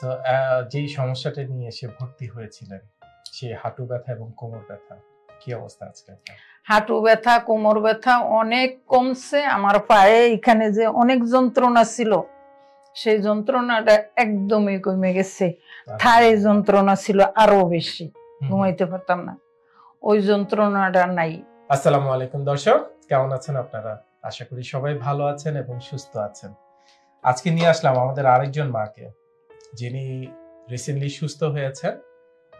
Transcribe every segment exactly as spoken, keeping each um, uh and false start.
তো যেই সমস্যাটা নিয়ে এসে ভর্তি হয়েছিলেন, সেই হাঁটু ব্যথা এবং কোমর ব্যথা, কি অবস্থা আজকে? হাঁটু ব্যথা, কোমর ব্যথা অনেক কমছে। আমার পায়ে এখানে যে অনেক যন্ত্রণা ছিল, সেই যন্ত্রণাটা একদমই কমে গেছে। থাই যন্ত্রণা ছিল আরো বেশি, ঘুমাইতে পারতাম না, ওই যন্ত্রণাটা নাই। আসসালামু আলাইকুম দর্শক, কেমন আছেন আপনারা? আশা করি সবাই ভালো আছেন এবং সুস্থ আছেন। আজকে নিয়ে আসলাম আমাদের আরেকজন মাকে, যিনি রিসেন্টলি সুস্থ হয়েছেন।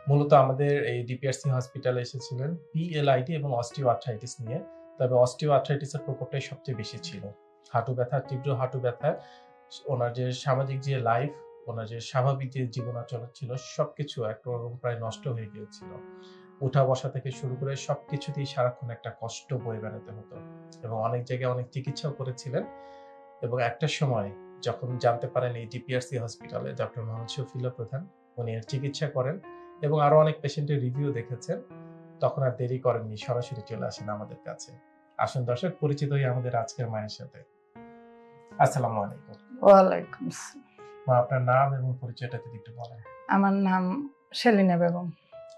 মূলত আমাদের এই ডিপিআরসি হসপিটালে এসেছিলেন পিএলআইডি এবং অস্টিওআর্থ্রাইটিস নিয়ে। তবে অস্টিওআর্থ্রাইটিসের প্রকোপটাই সবচেয়ে বেশি ছিল। হাঁটু ব্যথা, তীব্র হাঁটু ব্যথা, ওনার যে সামাজিক যে লাইফ, ওনার যে স্বাভাবিক যে জীবনাচরণ ছিল, সবকিছু একরকম প্রায় নষ্ট হয়ে গিয়েছিল। উঠা বসা থেকে শুরু করে সবকিছুতেই সারাক্ষণ একটা কষ্ট বয়ে বেড়াতে হতো এবং অনেক জায়গায় অনেক চিকিৎসাও করেছিলেন। এবং একটা সময় যখন জানতে পারেন এই ডিপিআরসি হসপিটালে ডক্টর মোহাম্মদ সফিউল্লাহ প্রধান উনি এর চিকিৎসা করেন এবং আরো অনেক পেশেন্টের রিভিউ দেখেছেন, তখন আর দেরি করেননি, সরাসরি চলে আসেন আমাদের কাছে। আসুন দর্শক, পরিচিত হই আমাদের আজকের মায়ের সাথে। আসসালামু আলাইকুম। ওয়ালাইকুম আসসালাম। মা, আপনার নাম এবং পরিচয়টা যদি একটু বলেন। আমার নাম সেলিনা বেগম।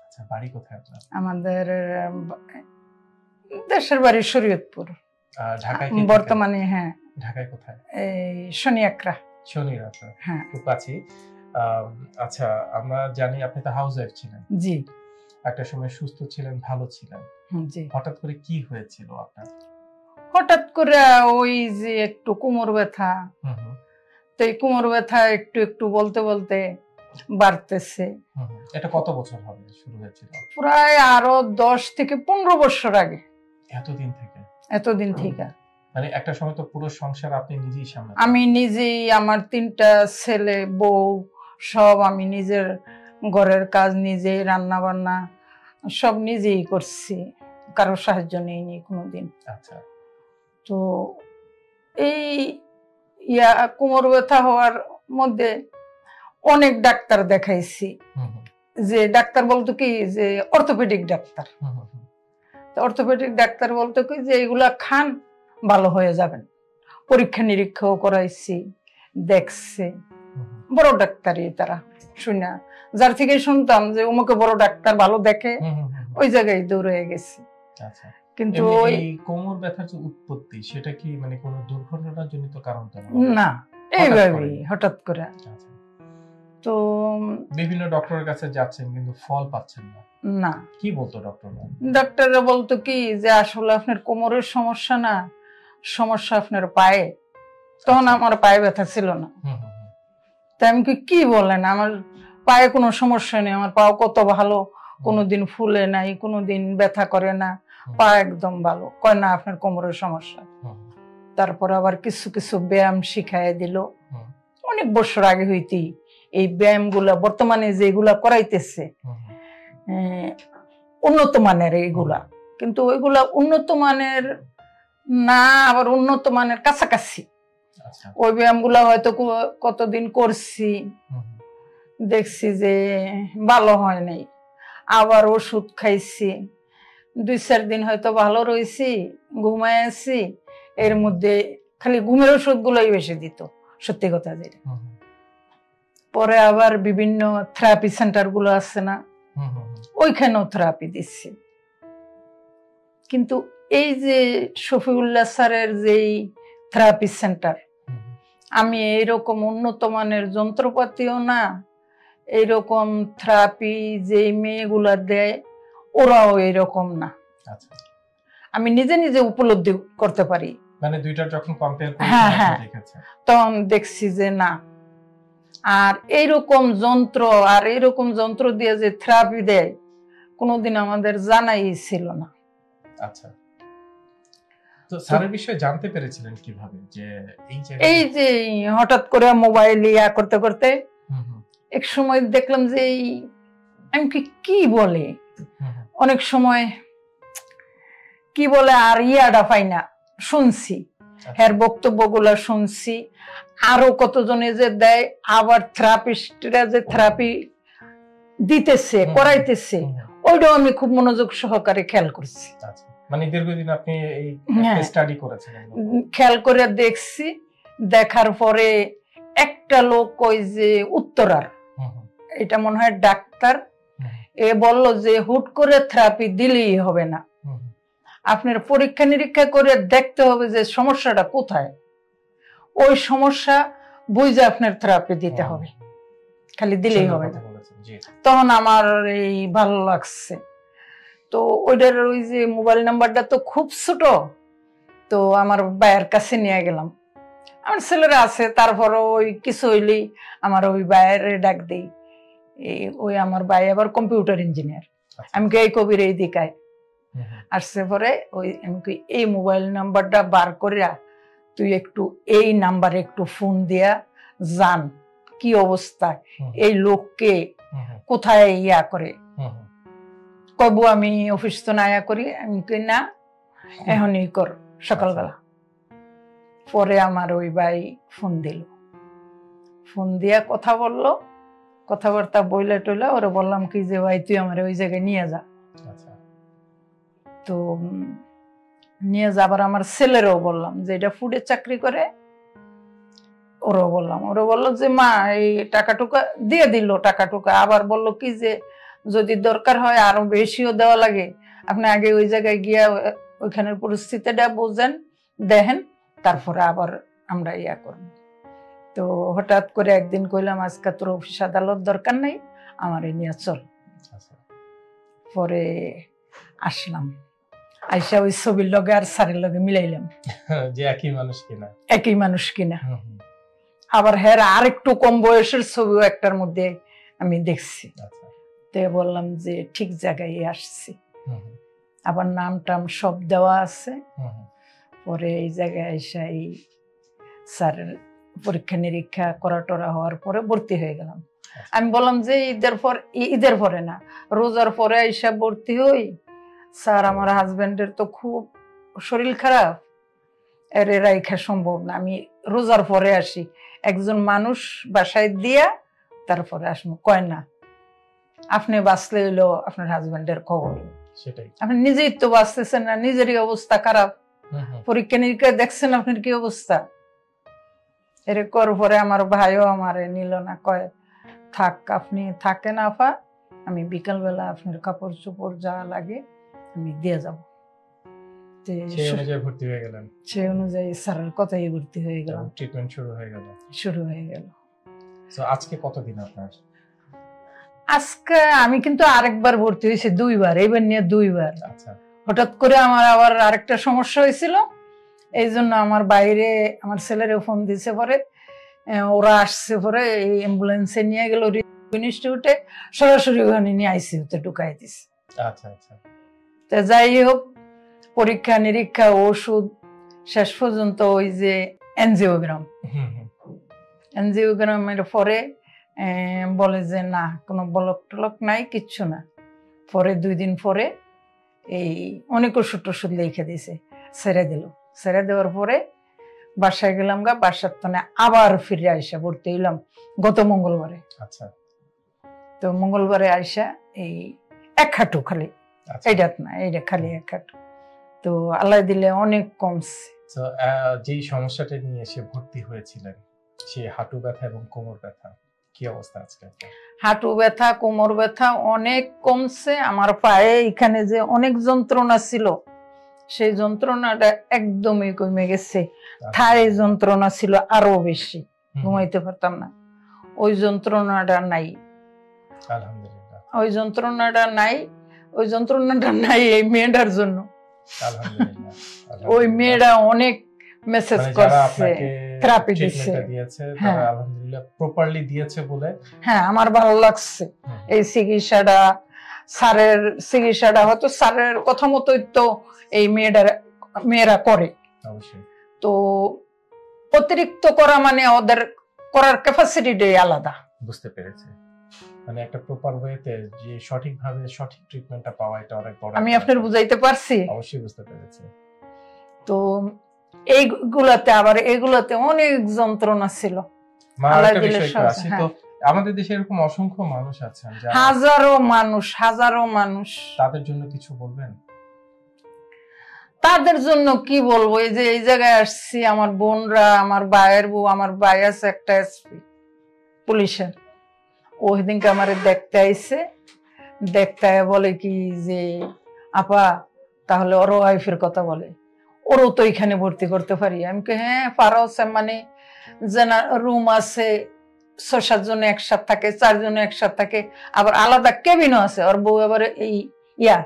আচ্ছা, বাড়ি কোথায় আপনার? আমাদের দেশের বাড়ি শরীয়তপুর। আর ঢাকায় কি বর্তমানে? হ্যাঁ, ঢাকায় কোথায়? এই শনিয়াকড়া। শনিয়াকড়া, হ্যাঁ, খুব কাছে। আচ্ছা, আমরা জানি আপনি তো হাউস ওয়াইফ ছিলেন। জি। একটা সময় সুস্থ ছিলেন, ভালো ছিলেন। জি। হঠাৎ করে কি হয়েছিল আপনার? হঠাৎ করে ওই যে একটু কোমর ব্যথা, তো এই কোমর ব্যথা একটু একটু বলতে বলতে বাড়তেছে। এটা কত বছর হবে শুরু হয়েছিল? প্রায় আরো দশ থেকে পনেরো বছর আগে। এতদিন থেকে? এতদিন থেকে। মানে একটা সময় তো পুরো সংসার আপনি নিজেই সামলাতেন? আমি নিজেই, আমার তিনটা ছেলে, বউ, সব আমি নিজের ঘরের কাজ নিজেই, রান্না বান্না সব নিজেই করছি, কারো সাহায্য নেইনি কোনোদিন। আচ্ছা। তো এই ইয়া কোমর ব্যথা হওয়ার মধ্যে অনেক ডাক্তার দেখাইছি, যে ডাক্তার বলতো কি যে অর্থোপেডিক ডাক্তার, অর্থোপেডিক ডাক্তার বলতো কি যে এগুলা খান ভালো হয়ে যাবেন। পরীক্ষা নিরীক্ষাও করাইছি, দেখছে বড় ডাক্তারই তারা। শুনে যার থেকে শুনতাম যে ওমকে বড় ডাক্তার ভালো দেখে, ওই জায়গায় দৌড়ে গেছি। আচ্ছা। কিন্তু ওই কোমর ব্যথার যে উৎপত্তি, সেটা কি মানে কোনো দুর্ঘটনাজনিত কারণ তো না? এইভাবে হঠাৎ করে। তো বিভিন্ন ডক্টরের কাছে যাচ্ছেন কিন্তু ফল পাচ্ছেন না। না। কি বলতো ডক্টররা? ডাক্তাররা বলতো কি যে আসলে আপনার কোমরের সমস্যা না, সমস্যা আপনার পায়ে। তখন আমার পায়ে ব্যথা ছিল না। তাই আমি কি কি বলেন, আমার পায়ে কোনো সমস্যা নেই, আমার পাও কত ভালো, কোনোদিন ফুলে নাই, কোনোদিন ব্যথা করে না, পা একদম ভালো। কয় না, আপনার কোমরের সমস্যা। তারপর আবার কিছু কিছু ব্যায়াম শিখাই দিল, অনেক বছর আগে হইতেই এই ব্যায়াম গুলা, বর্তমানে যেগুলা করাইতেছে উন্নত মানের এইগুলা, কিন্তু ওইগুলা উন্নত মানের না, আবার উন্নত মানের কাছাকাছি। ওই ব্যায়াম গুলা হয়তো কতদিন করছি, দেখছি যে ভালো হয় নাই, আবার ওষুধ খাইছি, দুই চার দিন হয়তো ভালো রয়েছি, ঘুমায় আছি। এর মধ্যে খালি ঘুমের ওষুধ গুলোই বেশি দিত, সত্যি কথা যেটা। পরে আবার বিভিন্ন থেরাপি সেন্টার গুলো আছে না, ওইখানেও থেরাপি দিচ্ছি। কিন্তু এই যে শফিউল্লাহ স্যারের যেই থেরাপি সেন্টার, আমি এইরকম উন্নত মানের যন্ত্রপাতিও না, এইরকম থেরাপি যে মেয়েগুলা দেয় ওরাও এরকম না। আমি নিজে নিজে উপলব্ধি করতে পারি। মানে দুইটা যখন কম্পেয়ার করি, হ্যাঁ হ্যাঁ, তখন দেখছি যে না, আর এইরকম যন্ত্র আর এইরকম যন্ত্র দিয়ে যে থেরাপি দেয় কোনোদিন আমাদের জানাই ছিল না। আচ্ছা। তো স্যারের বিষয়ে জানতে পেরেছিলেন কিভাবে? যে এই যে হঠাৎ করে মোবাইল ইয়া করতে করতে এক সময় দেখলাম যে আমি কি বলে, অনেক সময় কি বলে আর ইয়াটা পাই না, শুনছি এর বক্তব্যগুলো শুনছি, আরো কতজনে যে দেয়, আবার থেরাপিস্টরা যে থেরাপি দিতেছে করাইতেছে, ওইটাও আমি খুব মনোযোগ সহকারে খেয়াল করছি। মানে দীর্ঘদিন আপনি এই স্টাডি করেছিলেন? খেয়াল করে দেখছি, দেখার পরে একটা লোক ওই যে উত্তরার, এটা মনে হয় ডাক্তার এ বলল যে হুট করে থেরাপি দিলেই হবে না, আপনার পরীক্ষা নিরীক্ষা করে দেখতে হবে যে সমস্যাটা কোথায়, ওই সমস্যা বুঝে আপনার থেরাপি দিতে হবে, খালি দিলেই হবে না। তখন আমার এই ভালো লাগছে। তো ওইটার ওই যে মোবাইল নাম্বারটা তো খুব ছোট, তো আমার বায়ের কাছে নিয়ে গেলাম, আমার ছেলেরা আছে, তারপরও ওই কিছু হইলেই আমার ওই বায়ের ডাক দিই। এই ওই আমার বাই আবার কম্পিউটার ইঞ্জিনিয়ার, আমি কি এই কবির এই দিকায় আসছে পরে ওই আমি কি এই মোবাইল নাম্বারটা বার করিয়া তুই একটু এই নাম্বারে একটু ফোন দিয়া জান কি অবস্থা, এই লোককে কোথায় ইয়া করে কবু আমি অফিস তো না ইয়া করি, আমি কই না এখনই কর সকালবেলা। পরে আমার ওই ভাই ফোন দিল, ফোন দিয়া কথা বললো, কথাবার্তা বইলে টইলে ওরা বললাম কি যে ভাই তুই আমার ওই জায়গায় নিয়ে যা। তো নিয়ে যাবার আমার ছেলেরও বললাম যে এটা ফুডের চাকরি করে, ওরও বললাম, ওরা বললো যে মা এই টাকা টুকা দিয়ে দিল, টাকা টুকা আবার বললো কি যে যদি দরকার হয় আরো বেশিও দেওয়া লাগে, আপনি আগে ওই জায়গায় গিয়া ওইখানের পরিস্থিতিটা বোঝেন দেখেন, তারপরে আবার আমরা ইয়া করব। তো হঠাৎ করে একদিন কইলাম আজকে তোর অফিস আদালত দরকার নেই, আমার এ নিয়ে চল। পরে আসলাম, আইসা ওই ছবির লগে আর সারের লগে মিলাইলাম যে একই মানুষ কিনা, একই মানুষ কিনা। আবার হের আর একটু কম বয়সের ছবিও একটার মধ্যে আমি দেখছি, তো বললাম যে ঠিক জায়গায় আসছি, আবার নাম টাম সব দেওয়া আছে। পরে এই জায়গায় এসে এই স্যারের পরীক্ষা নিরীক্ষা করা টরা হওয়ার পরে ভর্তি হয়ে গেলাম। আমি বললাম যে ঈদের পর, ঈদের পরে না রোজার পরে এসে ভর্তি হই। স্যার আমার হাজবেন্ডের তো খুব শরীর খারাপ, এর রাইখা সম্ভব না, আমি রোজার পরে আসি, একজন মানুষ বাসায় দিয়া তারপরে আসবো। কয় না আপনি বাঁচলে হইলো আপনার হাজবেন্ডের খবর, আপনি নিজেই তো বাঁচতেছেন না, নিজেরই অবস্থা খারাপ, পরীক্ষা নিরীক্ষা দেখছেন আপনার কি অবস্থা। এর পরে আমার ভাইও আমার নিল না, কয় থাক আপনি থাকেন আফা, আমি বিকালবেলা আপনার কাপড় চোপড় যা লাগে আমি দিয়ে যাব। সেই অনুযায়ী স্যারের কথাই ভর্তি হয়ে গেলাম, ট্রিটমেন্ট শুরু হয়ে গেল, শুরু হয়ে গেল। তো আজকে কতদিন আপনার? আজকে আমি কিন্তু আরেকবার ভর্তি হয়েছি, দুইবার, এইবার নিয়ে দুইবার। হঠাৎ করে আমার আবার আরেকটা সমস্যা হয়েছিল, এই জন্য আমার বাইরে আমার ছেলের ফোন দিছে, পরে ওরা আসছে, পরে এই অ্যাম্বুলেন্সে নিয়ে গেল ইনস্টিটিউটে, সরাসরি ওখানে নিয়ে আইসিউতে ঢুকাই দিছে। তা যাই হোক পরীক্ষা নিরীক্ষা ওষুধ শেষ পর্যন্ত ওই যে এনজিওগ্রাম, এনজিওগ্রামের পরে বলে যে না কোনো ব্লক টলক নাই কিচ্ছু না। পরে দুই দিন পরে এই অনেক ওষুধ টষুধ লিখে দিয়েছে, ছেড়ে দিল। ছেড়ে দেওয়ার পরে বাসায় গেলাম গা, বাসার তনে আবার ফিরে আইসা ভর্তি হইলাম গত মঙ্গলবারে। আচ্ছা। তো মঙ্গলবারে আইসা এই এক হাঁটু খালি, এইটা না এইটা খালি এক হাঁটু, তো আল্লাহ দিলে অনেক কমছে। তো যে সমস্যাটা নিয়ে এসে ভর্তি হয়েছিলেন সেই হাঁটু ব্যথা এবং কোমর ব্যথা কি অবস্থা আজকে? হাঁটু ব্যথা কোমর ব্যথা অনেক কমছে, আমার পায়ে এখানে যে অনেক যন্ত্রণা ছিল সেই যন্ত্রণাটা একদমই কমে গেছে। থাই যন্ত্রণা ছিল আরো বেশি, ঘুমাইতে পারতাম না, ওই যন্ত্রণাটা নাই আলহামদুলিল্লাহ, ওই যন্ত্রণাটা নাই, ওই যন্ত্রণাটা নাই এই মেয়েটার জন্য আলহামদুলিল্লাহ। ওই মেয়েটা অনেক মেসেজ করছে, থেরাপি দিয়েছে, তারা আলহামদুলিল্লাহ প্রপারলি দিয়েছে বলে হ্যাঁ আমার ভালো লাগছে। এই চিকিৎসাটা স্যারের চিকিৎসাটা হয়তো স্যারের কথা মতোই তো এই মেয়েরা মেয়েরা করে, তো অতিরিক্ত করা মানে ওদের করার ক্যাপাসিটিটাই আলাদা। বুঝতে পেরেছে, মানে একটা প্রপার ওয়েতে যে সঠিকভাবে সঠিক ট্রিটমেন্টটা পাওয়া এটা অনেক বড়। আমি আপনাদের বুঝাইতে পারছি? অবশ্যই বুঝতে পেরেছে। তো এইগুলাতে আবার এগুলাতে অনেক যন্ত্রণা ছিল। আমাদের দেশে এরকম অসংখ্য মানুষ আছেন, হাজারো মানুষ, হাজারো মানুষ। তাদের জন্য কিছু বলবেন? তাদের জন্য কি বলবো, এই যে এই জায়গায় আসছি, আমার বোনরা, আমার ভাইয়ের বউ, আমার ভাই আছে একটা এসপি পুলিশের, ওই দিনকে আমার দেখতে আইসে, দেখতে বলে কি যে আপা তাহলে ওর ওয়াইফের কথা বলে, ওরও তো এখানে ভর্তি করতে পারি। আমি কে হ্যাঁ পারো, মানে যেন রুম আছে ছয় সাতজনে একসাথে থাকে, চারজনে একসাথে থাকে, আবার আলাদা কেবিনও আছে। ওর বউ আবার এই ইয়া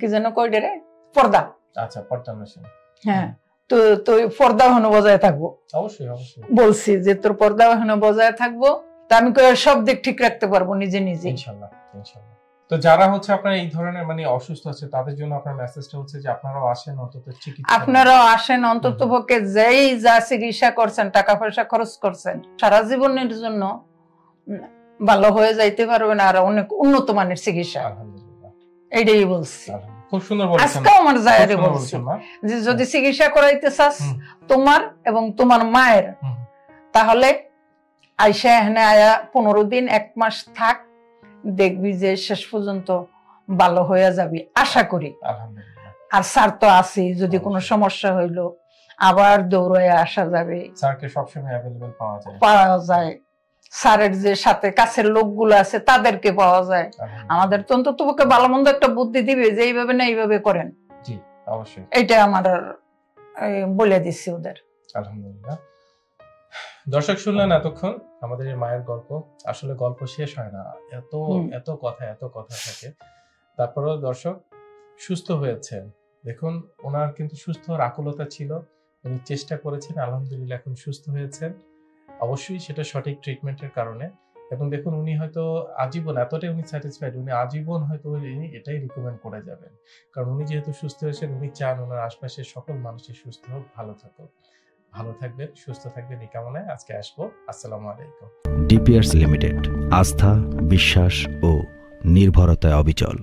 কি যেন কইডে রে পর্দা, আচ্ছা পর্দা মেশিন, হ্যাঁ তো তো পর্দা হনো বজায় থাকবো। অবশ্যই অবশ্যই বলছি যে তোর পর্দা হনো বজায় থাকবো, তা আমি কই সব দিক ঠিক রাখতে পারবো নিজে নিজে ইনশাআল্লাহ ইনশাআল্লাহ। তো যারা হচ্ছে আপনারা এই ধরনের মানে অসুস্থ আছে তাদের জন্য আপনার মেসেজটা হচ্ছে যে আপনারাও আসেন অন্তত চিকিৎসা, আপনারাও আসেন অন্তত পক্ষে যেই যা চিকিৎসা করছেন টাকা পয়সা খরচ করছেন সারা জীবনের জন্য ভালো হয়ে যাইতে পারবেন, আর অনেক উন্নত মানের চিকিৎসা। আলহামদুলিল্লাহ এইটাই বলছি, খুব সুন্দর বলছেন। আজকে আমার জায়রে বলছি যে যদি চিকিৎসা করাইতে চাস তোমার এবং তোমার মায়ের, তাহলে আইসা এখানে আয়া পনেরো দিন এক মাস থাক, দেখবি যে শেষ পর্যন্ত ভালো হয়ে যাবি আশা করি। আর স্যার তো আছে, যদি কোনো সমস্যা হইলো আবার দৌড়ায় আসা যাবে, স্যারকে সবসময় অ্যাভেলেবল পাওয়া যায় পাওয়া যায় স্যারের যে সাথে কাছের লোকগুলো আছে তাদেরকে পাওয়া যায়। আমাদের তো অন্তত তোকে ভালো মন্দ একটা বুদ্ধি দিবে যে এইভাবে না এইভাবে করেন। জি অবশ্যই, এটা আমার বলে দিচ্ছি ওদের। আলহামদুলিল্লাহ, দর্শক শুনলেন এতক্ষণ আমাদের এই মায়ের গল্প। আসলে গল্প শেষ হয় না, এত এত কথা এত কথা থাকে। তারপরেও দর্শক সুস্থ হয়েছেন, দেখুন ওনার কিন্তু সুস্থ আকুলতা ছিল, উনি চেষ্টা করেছেন, আলহামদুলিল্লাহ এখন সুস্থ হয়েছেন। অবশ্যই সেটা সঠিক ট্রিটমেন্টের কারণে, এবং দেখুন উনি হয়তো আজীবন এতটাই উনি স্যাটিসফাইড, উনি আজীবন হয়তো উনি এটাই রিকমেন্ড করে যাবেন, কারণ উনি যেহেতু সুস্থ হয়েছেন উনি চান ওনার আশপাশের সকল মানুষই সুস্থ হোক, ভালো থাকুক। ভালো থাকবেন, সুস্থ থাকবেন এই কামনায় আজকে আসবো। আসসালামু আলাইকুম। ডিপিআরসি লিমিটেড, আস্থা, বিশ্বাস ও নির্ভরতায় অবিচল।